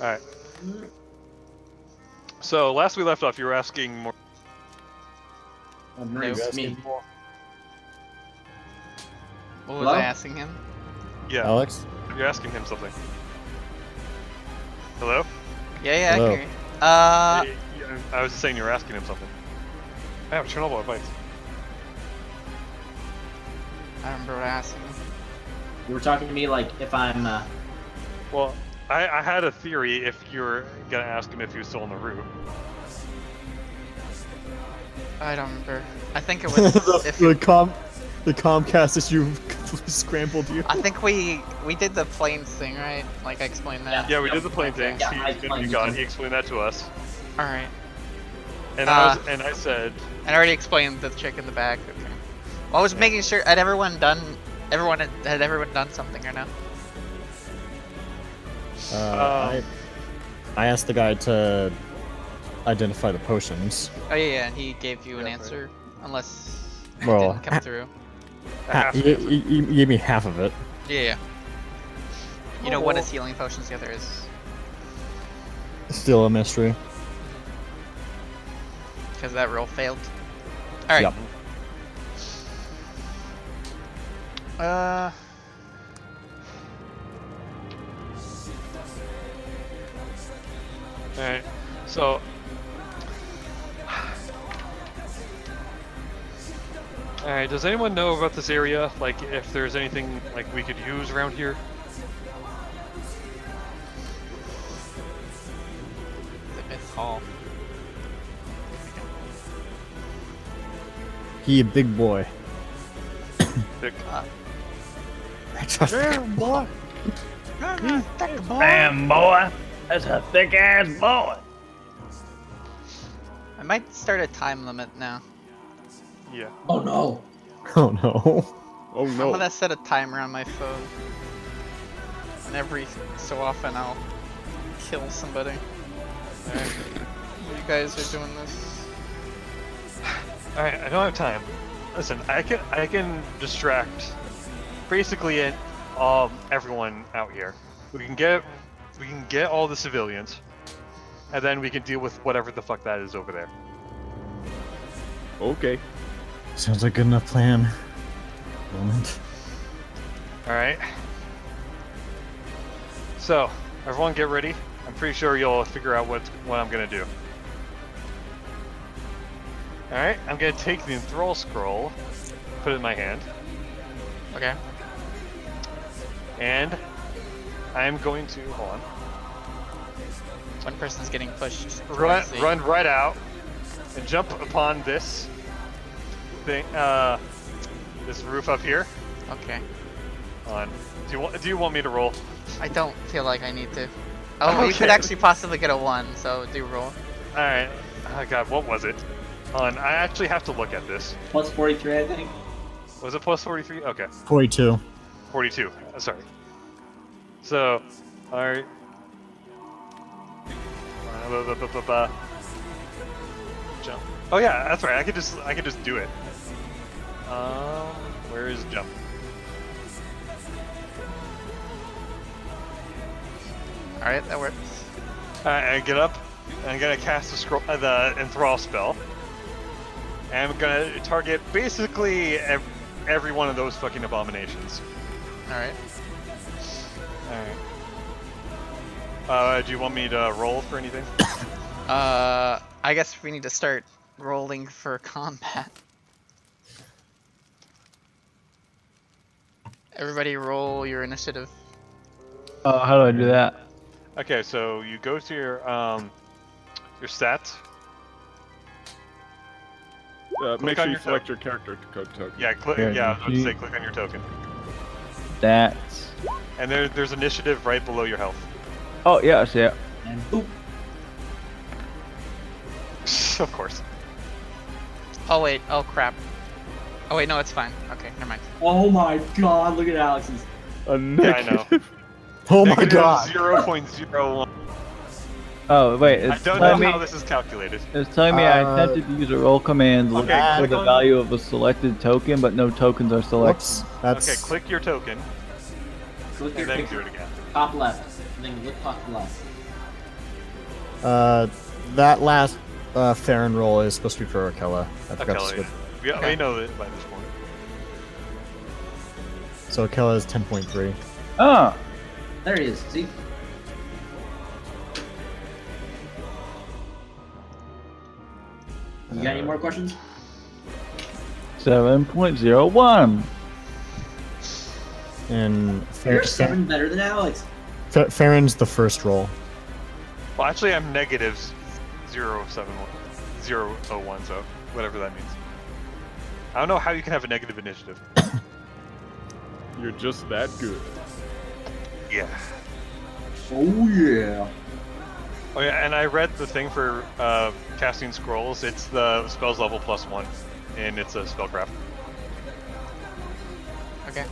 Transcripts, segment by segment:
All right. So last we left off, you were asking more. No, it's me. More. What was I asking him? Yeah. Alex? You're asking him something. Hello? Yeah, hello. I can hear you. I was just saying you were asking him something. I have Chernobyl advice. I remember what I asked him. You were talking to me like if I'm... Well, I had a theory if you were going to ask him if he was still on the route. I don't remember. I think it was... the Comcast issue scrambled you. I think we did the planes thing, right? Like I explained that. Yeah, we did the plane thing. Yeah, he explained that to us. All right. And I said. I already explained the chick in the back. Okay. Well, I was making sure had everyone done something or no? I asked the guy to identify the potions. Oh yeah, and he gave you an answer, unless. Well, didn't come through. You gave me half of it. Yeah. You know, one is healing potions, the other is... Still a mystery. Because that roll failed. Alright. Yep. Alright, so... Alright, does anyone know about this area? Like, if there's anything, like, we could use around here? It's all. He a big boy. Big boy! Damn boy! That's a thick ass boy! I might start a time limit now. Yeah. Oh no! Oh no! Oh no! I'm gonna set a timer on my phone, and every so often I'll kill somebody. All right. You guys are doing this. All right, I don't have time. Listen, I can distract basically everyone out here. We can get all the civilians, and then we can deal with whatever the fuck that is over there. Okay. Sounds like a good enough plan. Alright. So, everyone get ready. I'm pretty sure you'll figure out what I'm gonna do. Alright, I'm gonna take the Enthrall scroll, put it in my hand. Okay. And I'm going to, hold on. One person's getting pushed. Run right out and jump upon this. This roof up here. Okay. Hold on. Do you want me to roll? I don't feel like I need to. Oh, okay. You could actually possibly get a 1, so do roll. Alright. Oh god, what was it? Hold on, I actually have to look at this. Plus 43, I think. Was it plus 43? Okay. 42. 42. Sorry. So, alright. Jump. Oh yeah, that's right. I could just do it. Where is jump? All right, that works. All right, I get up. And I'm gonna cast the Enthrall spell. And I'm gonna target basically every one of those fucking abominations. All right. All right. Do you want me to roll for anything? I guess we need to start rolling for combat. Everybody roll your initiative. Oh, how do I do that? Okay, so you go to your stats. Make sure you select your character token. Yeah, click on your token. Stats. And there's initiative right below your health. Oh, yeah, I see it. Boop. Of course. Oh wait, oh crap. Oh wait, no, it's fine. Okay, never mind. Oh my god, look at Alex's. Yeah, I know. Oh my god. 0.01. Oh wait, it's I don't know how this is calculated. It's telling me I attempted to use a roll command looking for the value of a selected token, but no tokens are selected. That's... Okay, click your token. Click your token. Do it again. Top left. And then look top left. That last Theron roll is supposed to be for Arkella. I forgot to switch. Yeah, okay. We know it by this point. So Arkella is 10.3. Oh! There he is, see? You got any more questions? 7.01! And you're 7 better than Alex. Farron's the first roll. Well, actually, I'm negative 0.01, so whatever that means. I don't know how you can have a negative initiative. You're just that good. Yeah. Oh yeah. Oh yeah, and I read the thing for casting scrolls. It's the spells level +1, and it's a spellcraft. Okay.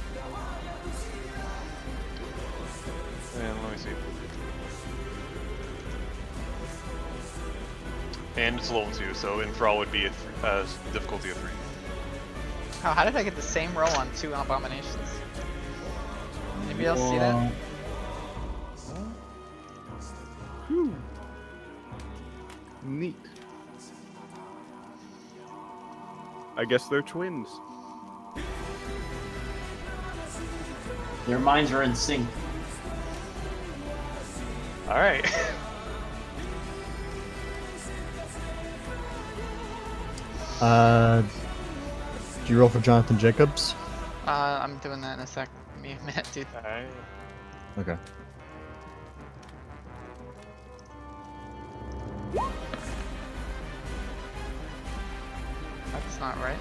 And let me see. And it's level 2, so Enthrall would be a difficulty of 3. Oh, how did I get the same roll on 2 abominations? Anybody else see that? Whew. Neat. I guess they're twins. Their minds are in sync. Alright. Do you roll for Jonathan Jacobs? I'm doing that in a sec. Give me a minute, dude. Alright. Okay. That's not right.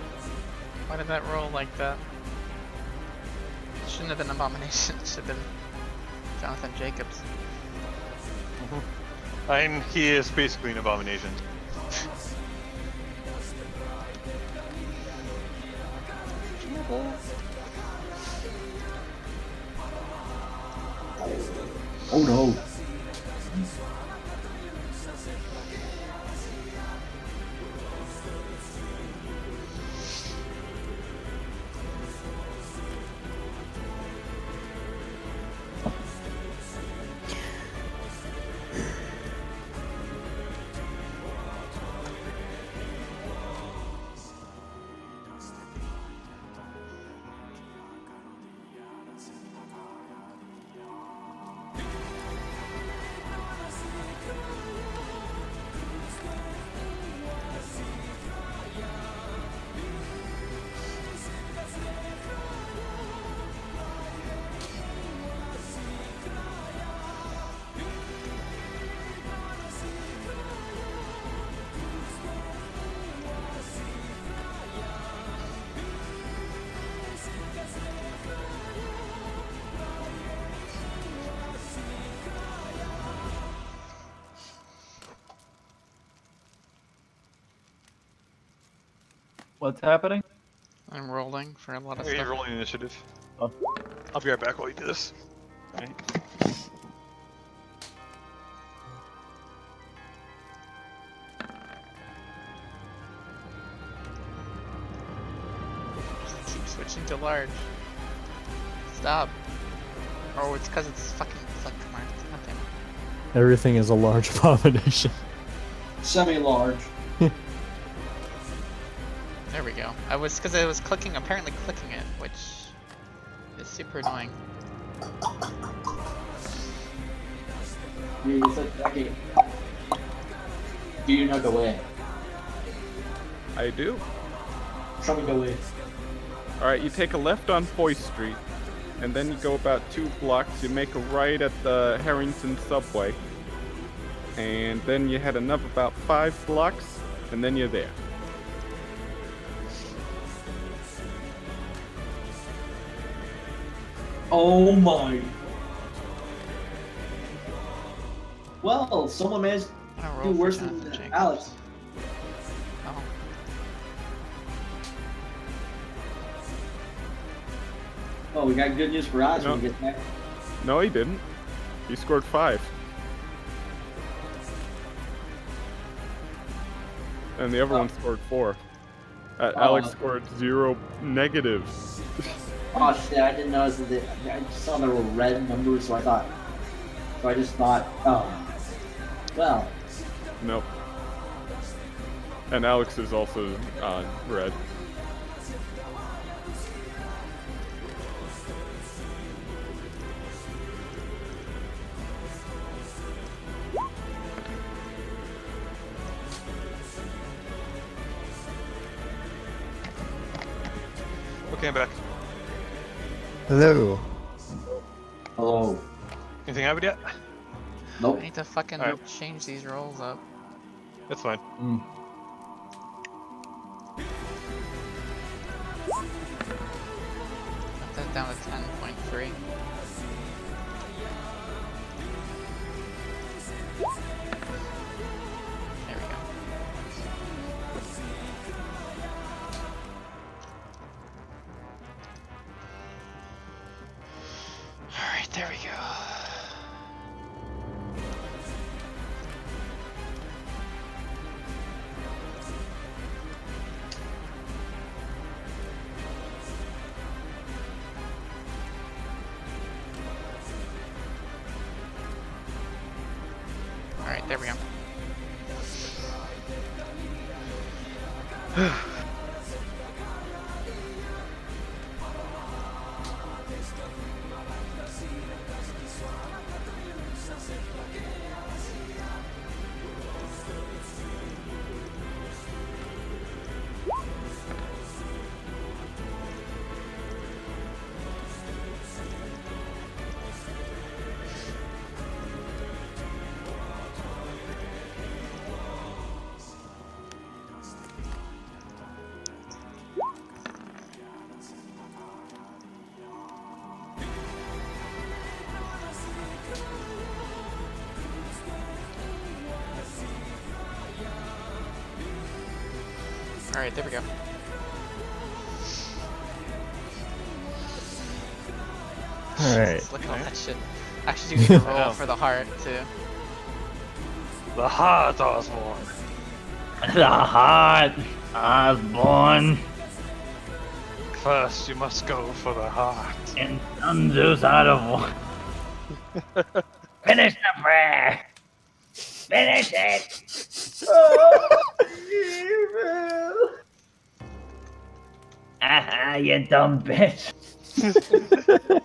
Why did that roll like that? It shouldn't have been abomination. It should have been Jonathan Jacobs. And he is basically an abomination. Oh no! What's happening? I'm rolling for a lot of stuff. You're rolling initiative. Oh. I'll be right back while you do this. All right. Just keep switching to large. Stop. Oh, it's because it's fucking command. Nothing. Everything is a large abomination. Semi-large. There we go. I was, because I was clicking, apparently clicking it, which is super annoying. Dude, it's like, okay. Do you know the way? I do. Show me the way. Alright, you take a left on Foy Street, and then you go about 2 blocks, you make a right at the Harrington Subway, and then you head another about 5 blocks, and then you're there. Oh my! Well, someone managed to do worse than Alex. Oh. Oh, we got good news for Oz when we get back. No, he didn't. He scored 5. And the other one scored 4. Alex scored -0. Oh shit, I didn't notice that I just saw there were red numbers, so I just thought, oh, well, Nope. And Alex is also red. Okay, I'm back. Hello. Hello. Anything happened yet? Nope. I need to fucking right. Change these rolls up. That's fine. Mm. Put that down to 10.3. There we go. Alright, there we go. There we go. Alright, there we go. Alright. Look at all that shit. Actually, you need to roll for the heart, too. The heart, Osborne. The heart, Osborne. First, you must go for the heart. And some Zeus out of one. Finish the prayer! Finish it! Haha, you dumb bitch.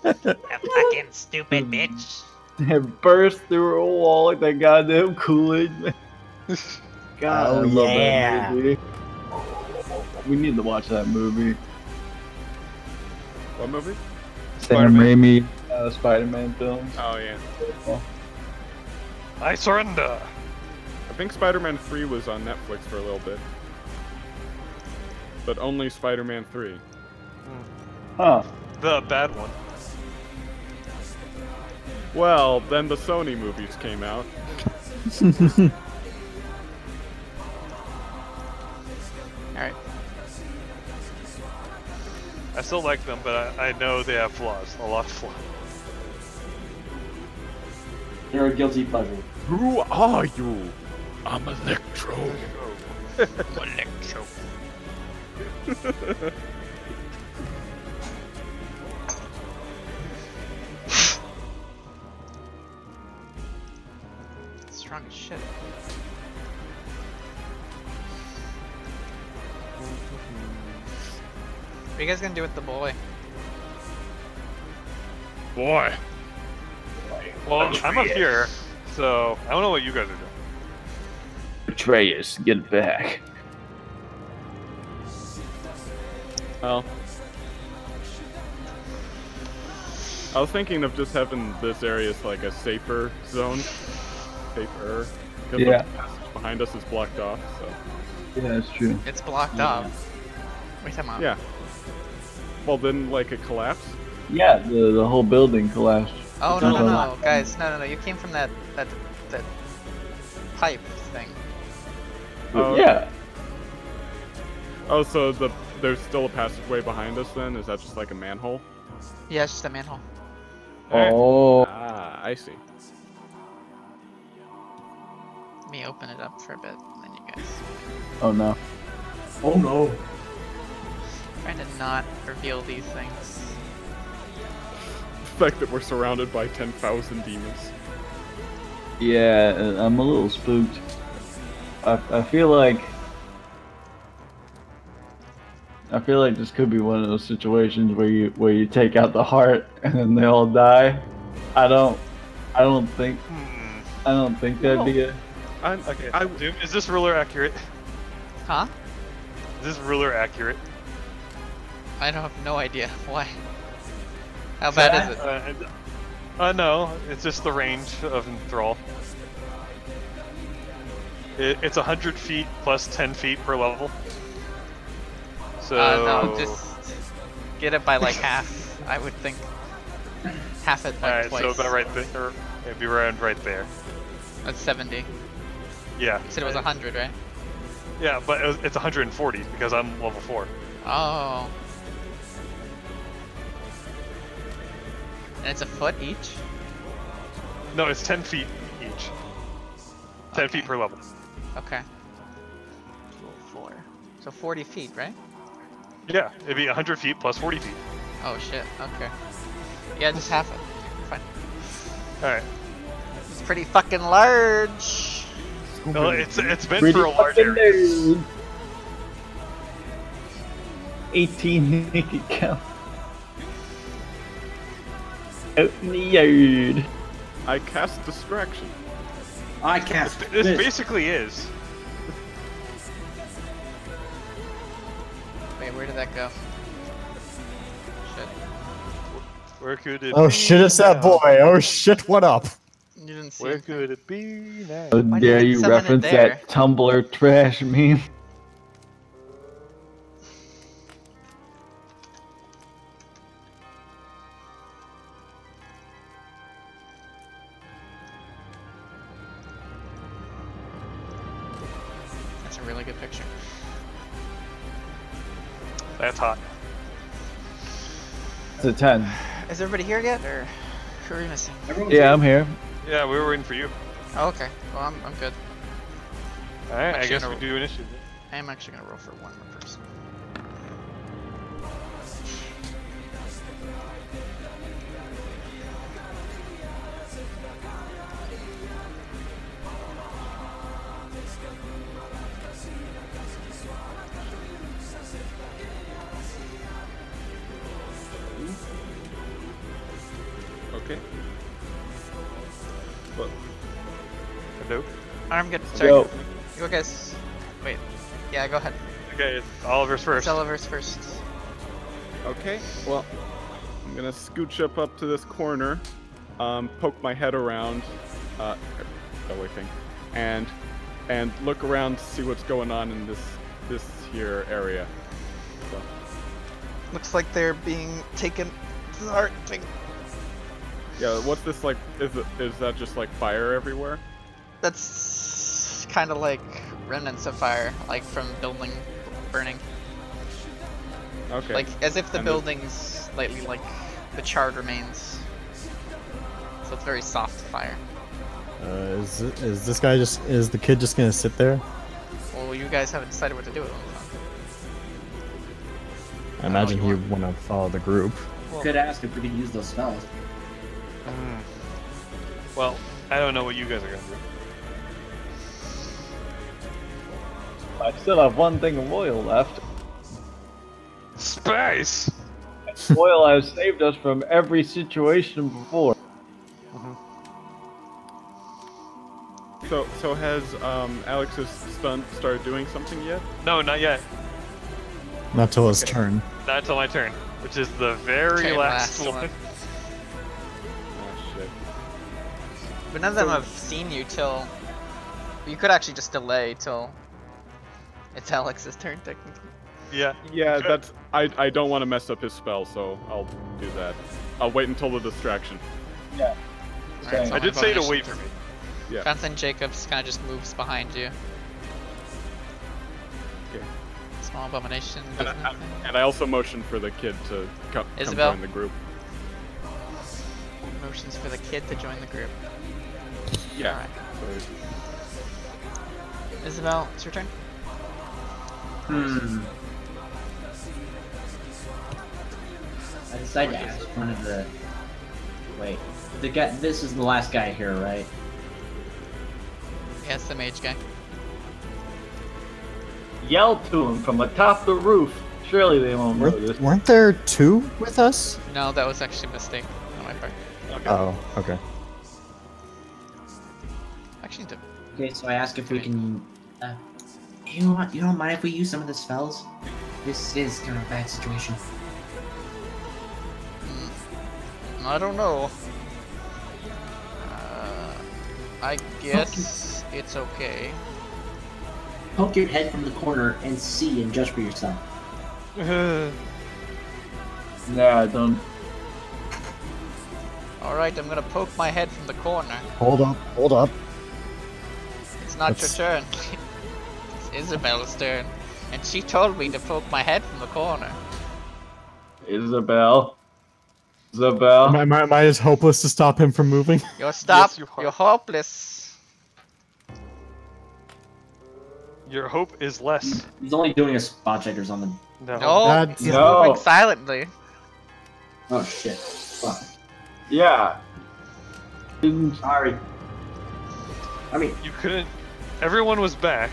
That fucking stupid bitch. That burst through a wall like that goddamn Kool-Aid, man. God, oh, I love that movie. We need to watch that movie. What movie? Sam Raimi, Spider-Man films. Oh, yeah. Oh. I surrender! I think Spider-Man 3 was on Netflix for a little bit. But only Spider-Man 3. Huh. The bad one. Well, then the Sony movies came out. Alright. I still like them, but I know they have flaws. A lot of flaws. They're a guilty pleasure. Who are you? I'm Electro. I'm Electro. Strong as shit. What are you guys gonna do with the boy? Boy. Well, I'm up here, so I don't know what you guys are doing. Atreus, get back. Well, I was thinking of just having this area as like a safer zone. Safer. Because yeah. The passage behind us is blocked off, so. Yeah, that's true. It's blocked off. Wait a minute. Yeah. Well, then, like, it collapsed? Yeah, the whole building collapsed. Oh, no, no, no, guys, no, no, no, you came from that pipe thing. Oh, yeah. Oh, so the. There's still a passageway behind us then? Is that just like a manhole? Yeah, it's just a manhole. Oh. Ah, I see. Let me open it up for a bit, and then you guys. Oh no. Oh no. I'm trying to not reveal these things. The fact that we're surrounded by 10,000 demons. Yeah, I'm a little spooked. I feel like this could be one of those situations where you take out the heart and then they all die. I don't think that'd be it. Okay. Is this ruler accurate? Huh? Is this ruler accurate? I don't have no idea. Why? How bad is it? No, it's just the range of Enthrall. It's 100 feet plus 10 feet per level. So... no, just get it by like half, I would think. Half it like twice. Alright, so about right there. It'd be around right there. That's 70. Yeah. You said it was 100, right? Yeah, but it's 140 because I'm level 4. Oh. And it's a foot each? No, it's 10 feet each. 10 feet per level. Okay. Four. So 40 feet, right? Yeah, it'd be 100 feet plus 40 feet. Oh shit, okay. Yeah, just half it. Fine. Alright. It's pretty fucking large! No, it's been pretty for a large area. 18 naked count. Yard. I cast distraction. I cast this. This basically is. Wait, where did that go? Shit. Where could it be? Oh shit, it's now? That boy. Oh shit, what up? You didn't see. Where could it be now? How dare you reference that Tumblr trash meme? That's hot. It's a 10. Is everybody here yet, or who are we missing? Yeah, I'm here. Yeah, we were waiting for you. Oh, okay. Well, I'm good. All right, I guess we do initiative. I am actually gonna roll for one more person. I'm good. Sorry. Yo. You guys. Wait. Yeah, go ahead. Okay, it's Oliver's first. It's Oliver's first. Okay, well, I'm gonna scooch up to this corner, poke my head around, that way thing, and look around to see what's going on in this here area. So. Looks like they're being taken to the heart thing. Yeah, what's this like? Is that just like fire everywhere? That's kind of like remnants of fire, like from building burning. Okay. Like as if the building's slightly like the charred remains. So it's very soft fire. Is the kid just gonna sit there? Well, you guys haven't decided what to do with him. I imagine he would want to follow the group. Well, could ask if we could use those spells. Well, I don't know what you guys are gonna do. I still have one thing of oil left. Space! Oil has saved us from every situation before. Mm-hmm. So has Alex's stunt started doing something yet? No, not yet. Not till his turn. Not till my turn, which is the very last one. Oh shit. But none of them have seen you till... You could actually just delay till... It's Alex's turn, technically. Yeah. Yeah, that's... I don't want to mess up his spell, so I'll do that. I'll wait until the distraction. Yeah. Right, so I did say to wait for me. Yeah. Jonathan Jacobs kind of just moves behind you. Okay. Small abomination. And I also motion for the kid to come join the group. Motions for the kid to join the group. Yeah. Right. So... Isabelle, it's your turn. I decided to ask one of the... Wait, the guy. This is the last guy here, right? Yes, the mage guy. Yell to them from atop the roof. Surely they won't notice. Weren't there two with us? No, that was actually a mistake on my part. Okay. Oh, okay. Actually, okay, so I ask if we can. You don't mind if we use some of the spells? This is kind of a bad situation. I don't know. I guess it's okay. Poke your head from the corner and see and judge for yourself. Nah, don't. Alright, I'm gonna poke my head from the corner. Hold up. It's not your turn. It's Isabelle's turn. And she told me to poke my head from the corner. Isabelle. Am I as hopeless to stop him from moving? Yes, you're hopeless. Your hope is less. He's only doing a spot check or something. No, he's moving silently. Oh shit! Fuck. Yeah. Sorry. I mean, you couldn't. Everyone was back.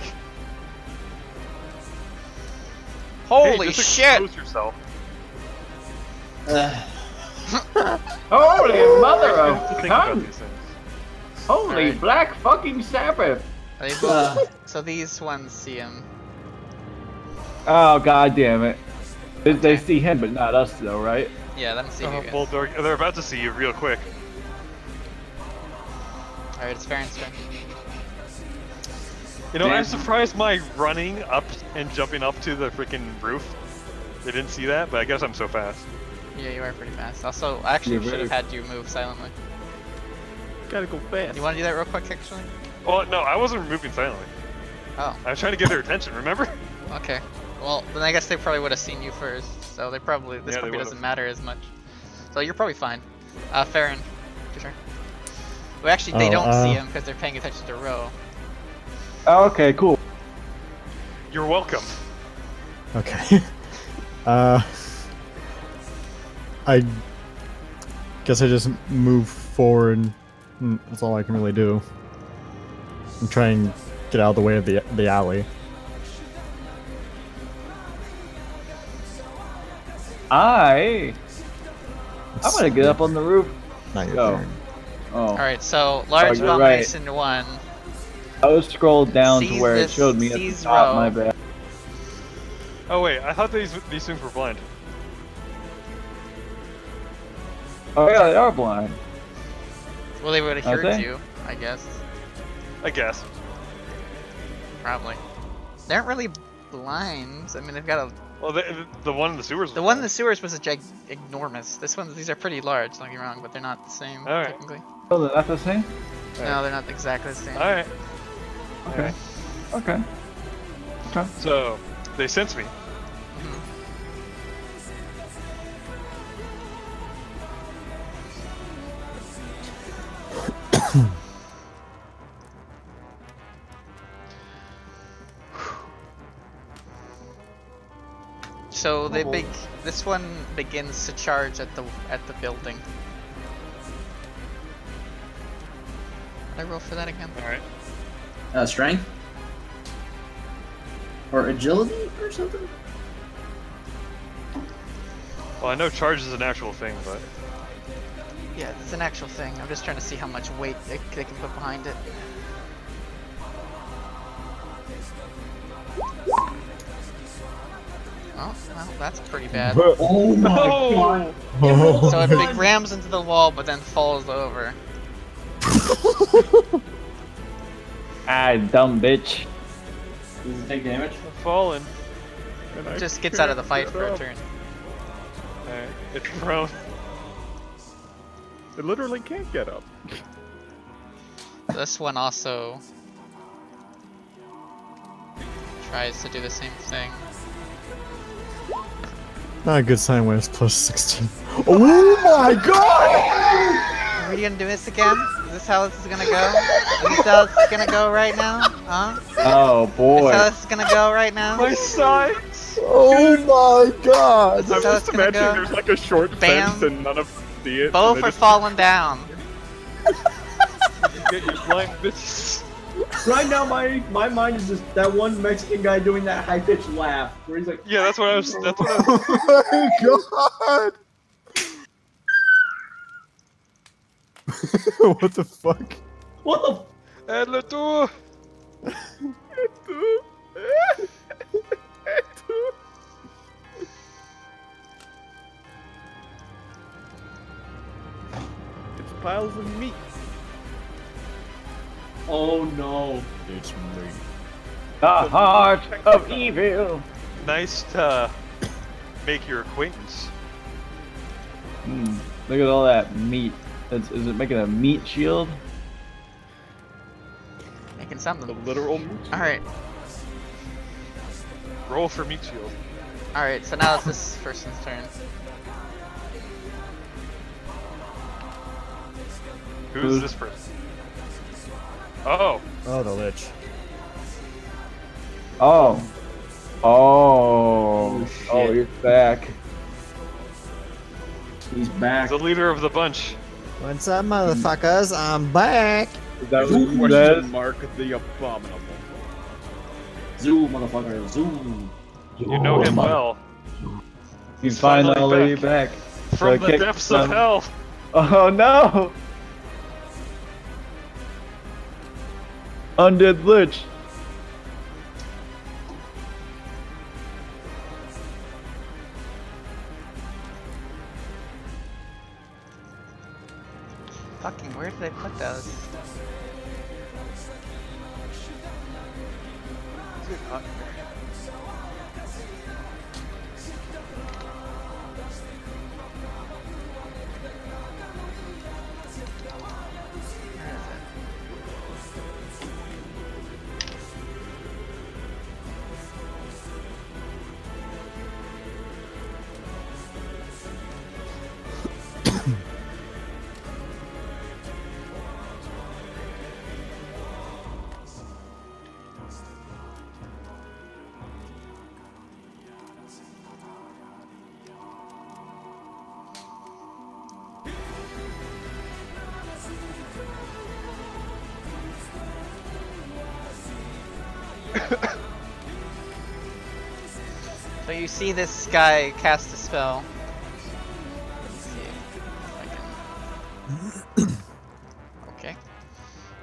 Holy shit! Expose yourself. Holy mother of guns! Holy black fucking Sabbath! So these ones see him. Oh god damn it! They see him, but not us though, right? Yeah, let them see you guys. Bulldog, they're about to see you real quick. All right, it's Farron's turn. You know, I'm surprised my running up and jumping up to the freaking roof. They didn't see that, but I guess I'm so fast. Yeah, you are pretty fast. Also, I actually should have had you move silently. Gotta go fast. You want to do that real quick, actually? Well, no, I wasn't moving silently. Oh. I was trying to get their attention, remember? Okay. Well, then I guess they probably would have seen you first, so they probably, this probably doesn't matter as much. So you're probably fine. Farron, for sure. Well, actually, they don't see him because they're paying attention to Ro. Oh, okay, cool. You're welcome. Okay. I guess I just move forward. That's all I can really do. I'm trying to get out of the way of the alley. I'm gonna get up on the roof. Not your turn. Oh. All right. So large bomb mason 1. I was scrolled down to where it showed me at the top. My bad. Oh wait, I thought these things were blind. Oh yeah, they are blind. Well, they would have heard you, I guess. Probably. They aren't really blind. I mean, they've got a. Well, the one in the sewers. The one in the sewers was a enormous. This one, these are pretty large. Don't get me wrong, but they're not the same technically. Oh, they're not the same. No, they're not exactly the same. All right. Okay. All right. Okay. So they sense me. So they this one begins to charge at the building. Did I roll for that again? All right. Strength or agility or something. Well, I know charge is an actual thing, but. Yeah, it's an actual thing. I'm just trying to see how much weight they can put behind it. Oh, well, that's pretty bad. Oh my god! Oh. So it rams into the wall, but then falls over. Ah, dumb bitch. Does it take damage? I'm falling. It just gets out of the fight for a turn. Alright, it's prone. It literally can't get up. This one also tries to do the same thing. Not a good sign when it's plus 16. Oh my god! Are we gonna do this again? Is this how this is gonna go? Is this how this is gonna go right now? Huh? Oh boy. Is this how this is gonna go right now? My side! Oh my god! I'm just imagining there's like a short fence and none of both are falling down. Right now, my mind is just that one Mexican guy doing that high pitched laugh where he's like, "Yeah, that's what I was." That's what I was. Oh my god! What the fuck? What the? And le tour. It's piles of meat. Oh no. It's me. The heart of evil. Nice to make your acquaintance. Look at all that meat. Is it making a meat shield? Making something. The literal meat shield. Alright. Roll for meat shield. Alright, so now it's this person's turn. Who's this person? Oh. Oh, the Lich. Oh. Oh. Oh, you're back. He's back. The leader of the bunch. What's up, motherfuckers? I'm back. Is that question mark the abominable? Zoo, motherfucker. Zoo. You know him well. He's finally back. From the depths of hell. Oh, no. Undead Lich! Fucking, where did they put those? So you see this guy cast a spell. Let me see if I can... Okay.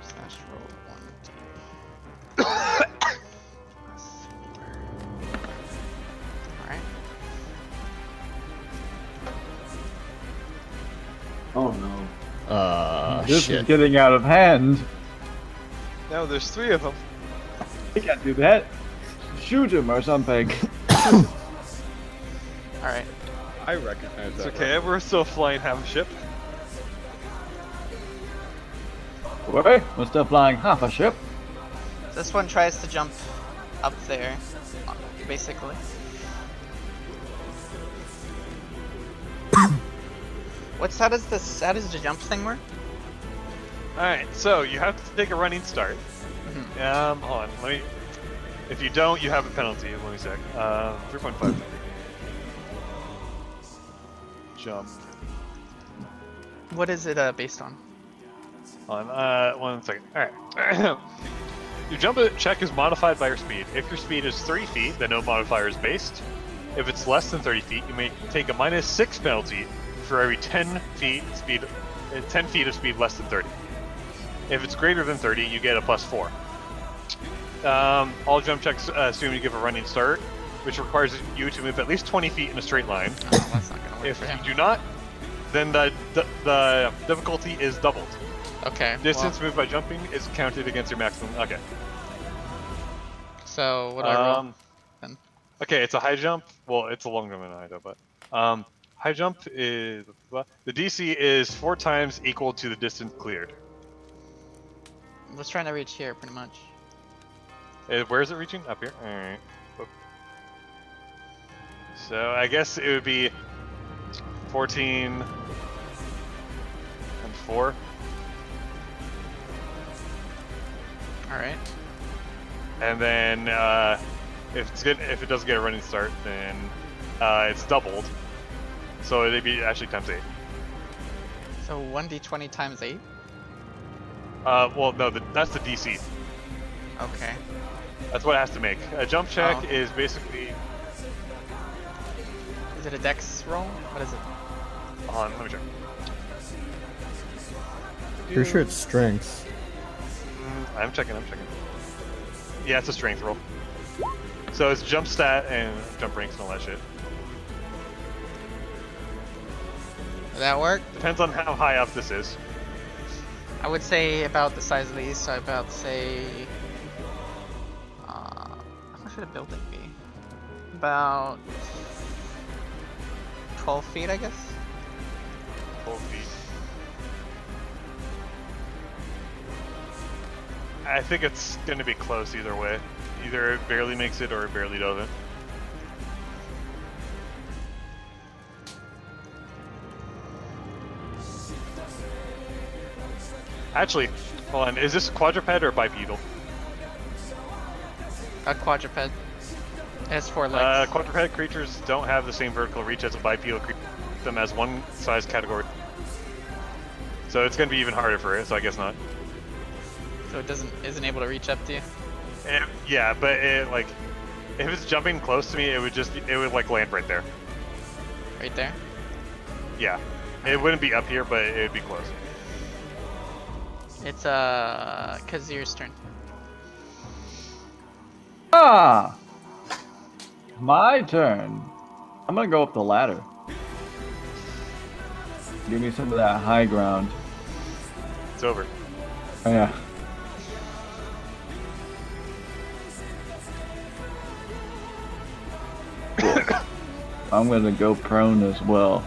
Slash roll 1d. Alright. Oh no. This shit. Is getting out of hand. No, there's three of them. You can't do that. Shoot him or something. Alright. I recognize that. It's okay, right? We're still flying half a ship. We're still flying half a ship. This one tries to jump up there, basically. How does the jump thing work? Alright, so you have to take a running start. Hold on, let me... If you don't, you have a penalty. Let me check. 3.5. Jump. What is it based on? Hold on, one second. Alright. Your jump check is modified by your speed. If your speed is 30 feet, then no modifier is based. If it's less than 30 feet, you may take a -6 penalty for every 10 feet of speed less than 30. If it's greater than 30, you get a +4. All jump checks assume you give a running start, which requires you to move at least 20 feet in a straight line. Oh, that's not gonna work. If you do not, then the difficulty is doubled. Okay. Distance moved by jumping is counted against your maximum. Okay. So what do I roll then? Okay, it's a high jump. Well, it's a long jump and a high jump, but high jump is the DC is 4 times equal to the distance cleared. Let's try to reach here, pretty much. Where is it reaching? Up here. All right. So I guess it would be 14 and 4. All right. And then if it doesn't get a running start, then it's doubled. So it'd be actually times 8. So 1d20 times 8. Well, no, that's the DC. Okay. That's what it has to make. A jump check is basically... Is it a dex roll? What is it? Hold on, let me check. Pretty sure it's strength. I'm checking. Yeah, it's a strength roll. So it's jump stat and jump ranks and all that shit. Did that work? Depends on how high up this is. I would say about the size of these, so about say... how much would a building be? About... 12 feet, I guess? 12 feet. I think it's going to be close either way. Either it barely makes it or it barely doesn't. Actually, hold on, is this a quadruped or a bipedal? A quadruped. It has four legs. Quadruped creatures don't have the same vertical reach as a bipedal creature. Them as one size category. So it's going to be even harder for it, so I guess not. So it isn't able to reach up to you? Yeah, but it, like, if it's jumping close to me, it would land right there. Right there? Yeah. It wouldn't be up here, but it would be close. It's, Kazir's turn. Ah! My turn! I'm gonna go up the ladder. Give me some of that high ground. It's over. Oh, yeah. I'm gonna go prone as well.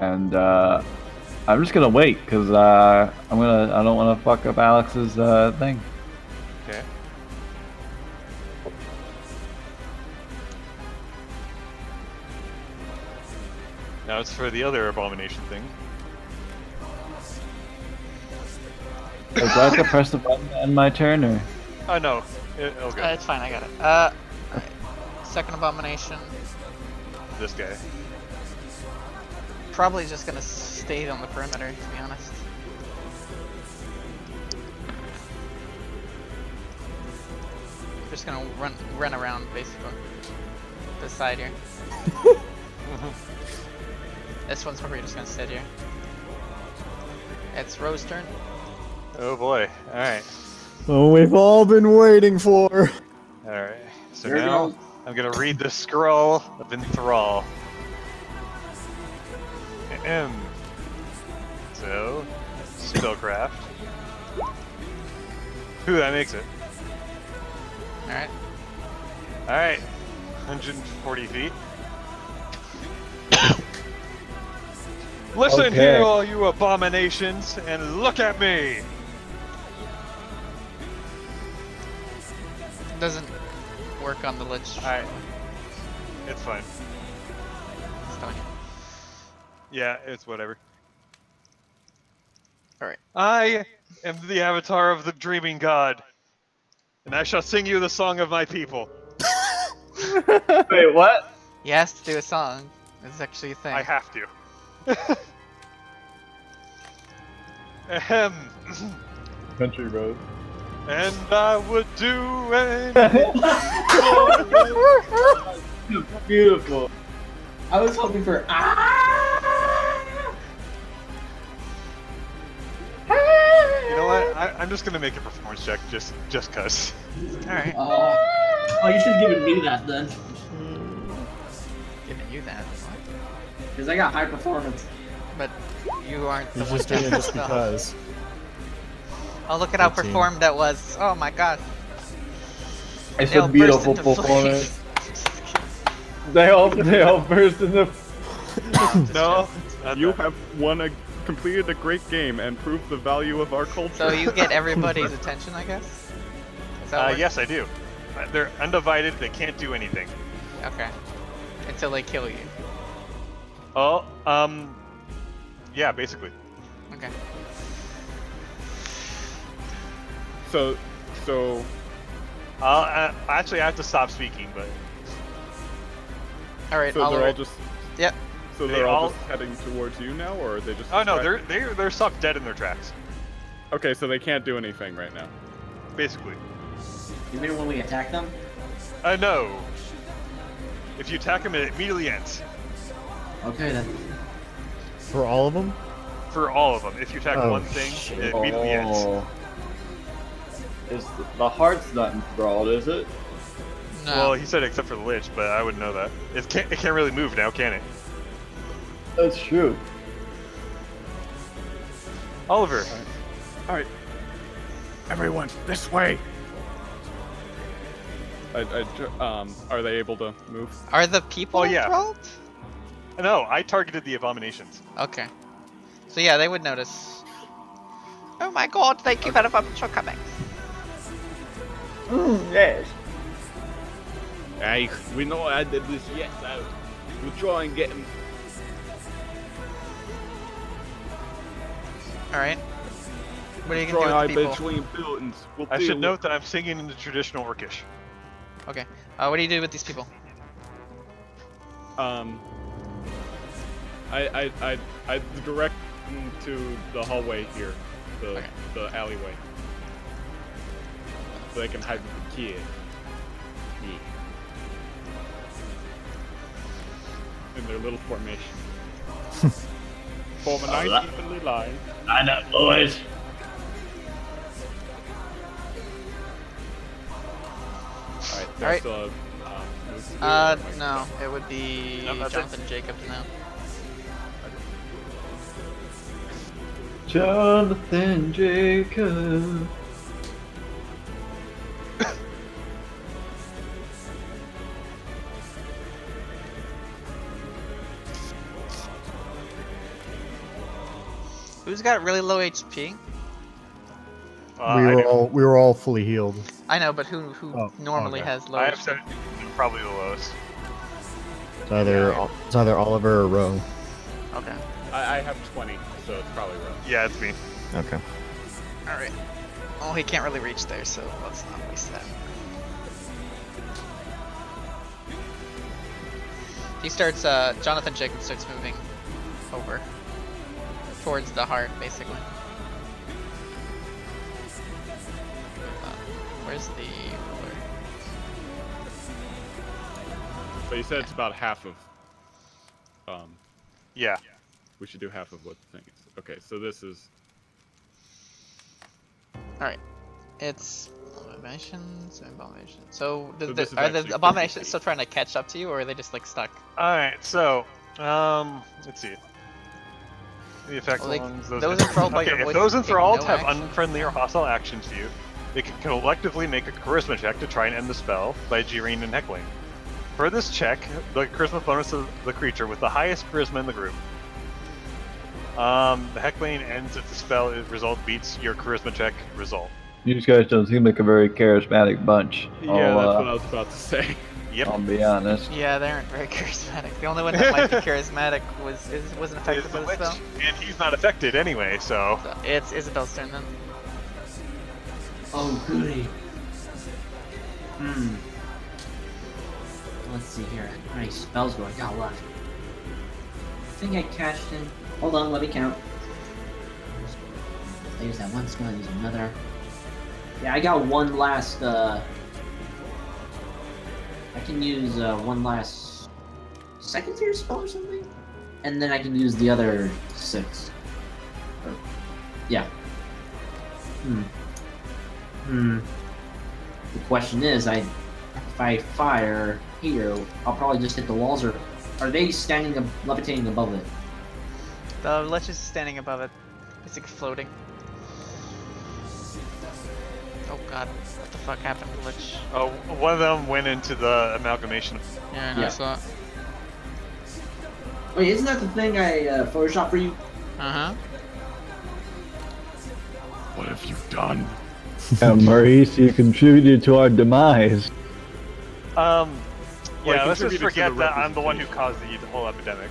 And I'm just gonna wait, cause I don't wanna fuck up Alex's thing. Okay. Now it's for the other abomination thing. Do I have to press the button to end my turn, or? Oh no, it'll go. It's fine, I got it. Second abomination. This guy. Probably just gonna stay on the perimeter, to be honest. Just gonna run around, basically. This side here. This one's probably just gonna sit here. It's Rose's turn. Oh boy, alright. Well, we've all been waiting for. Alright, so now I'm gonna read the scroll of Enthrall. So, spellcraft. Ooh, that makes it. Alright. Alright, 140 feet. Listen here, all you abominations, and look at me! Doesn't work on the Lich. Alright. It's fine. It's fine. Yeah, it's whatever. Alright. I am the avatar of the dreaming god, and I shall sing you the song of my people. Wait, what? He has to do a song. It's actually a thing. I have to. Ahem. Country road. And I would do anything. Beautiful. I was hoping for You know what? I'm just gonna make a performance check, just cause. Alright. Oh, you should have given me that then. Giving you that. Because I got high performance. But you aren't the one doing it just because. Oh, look at how performed that was. Oh my god. It's a beautiful performance. They all burst into... No. You have completed a great game and proved the value of our culture. So you get everybody's attention, I guess? Yes, I do. They're undivided, they can't do anything. Okay. Until they kill you. Oh, yeah, basically. Okay. So... Actually, I have to stop speaking, but... Alright, so I'll... So they're all just... Yep. So they're all just heading towards you now, or are they just? Oh no, they're stuck dead in their tracks. Okay, so they can't do anything right now. Basically. You mean when we attack them? No. If you attack them, it immediately ends. Okay then. For all of them? For all of them. If you attack one thing, it immediately ends. Is the heart's not enthralled, is it? No. Well, he said except for the Lich, but I wouldn't know that. It can't really move now, can it? That's true. Oliver. All right. Everyone, this way. Are they able to move? Are the people enthralled? Yeah. No, I targeted the abominations. Okay. So yeah, they would notice. Oh my god, thank you very much for coming. Yes. Hey, we know I did this yet, so we'll try and get him. Alright. What are you going to do with the people? Buildings. We'll I should note that I'm singing in the traditional Orcish. Okay. What do you do with these people? I direct them to the hallway here. The alleyway. So they can hide with the kid. In their little formation. Form a nice evenly line. Line up, boys! Alright, there's still a... no, it would be Jonathan Jacobs now. Jonathan Jacobs! Who's got really low HP? We were all fully healed. I know, but who normally has low? I have 70, probably the lowest. It's either Oliver or Roe. Okay. I have 20, so it's probably Roe. Yeah, it's me. Okay. All right. Well, he can't really reach there, so let's not waste that. He starts. Jonathan Jacobs starts moving over. Towards the heart, basically. Where's the ruler? So you said it's about half of... yeah. We should do half of what the thing is. Okay, so this is... Alright. It's... Abominations. So, are the abominations still trying to catch up to you, or are they just, like, stuck? Alright, so... let's see. The effect ones, those enthralled by your voice. If those enthralled have unfriendly or hostile actions to you, they can collectively make a charisma check to try and end the spell by jeering and heckling. For this check, the charisma bonus of the creature with the highest charisma in the group. The heckling ends if the spell result beats your charisma check result. You guys don't seem like a very charismatic bunch. Yeah, that's what I was about to say. Yep. I'll be honest. Yeah, they aren't very charismatic. The only one that might be charismatic wasn't affected by the spell. And he's not affected anyway, so it's Isabelle's turn then. Oh goody. Let's see here. How many spells do I got left? I think I cashed in. Hold on, let me count. I use that one spell, I use another. Yeah, I got one last I can use one last second tier spell or something, and then I can use the other six. Or, yeah. The question is, if I fire here, I'll probably just hit the walls, or are they standing levitating above it? The Lich is standing above it. It's like floating. Oh god, what the fuck happened to Lich? Oh, one of them went into the amalgamation. Yeah, I saw it. Wait, isn't that the thing I photoshopped for you? Uh-huh. What have you done? Maurice, you contributed to our demise. Yeah, let's just forget that I'm the one who caused the whole epidemic.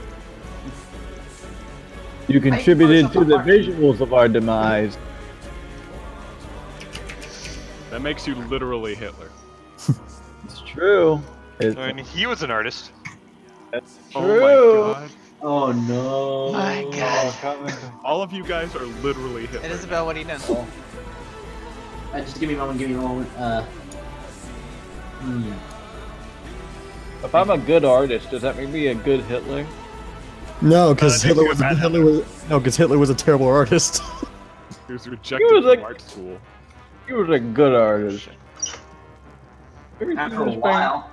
You contributed to the visuals of our demise. That makes you literally Hitler. It's true. I mean, he was an artist. That's true. Oh my god. Oh no! My God! All of you guys are literally hit. And Isabelle, what do you know? Oh. Just give me a moment. Give me a moment. If I'm a good artist, does that make me a good Hitler? No, because Hitler was a terrible artist. He was rejected from art school. He was a good artist. After a while.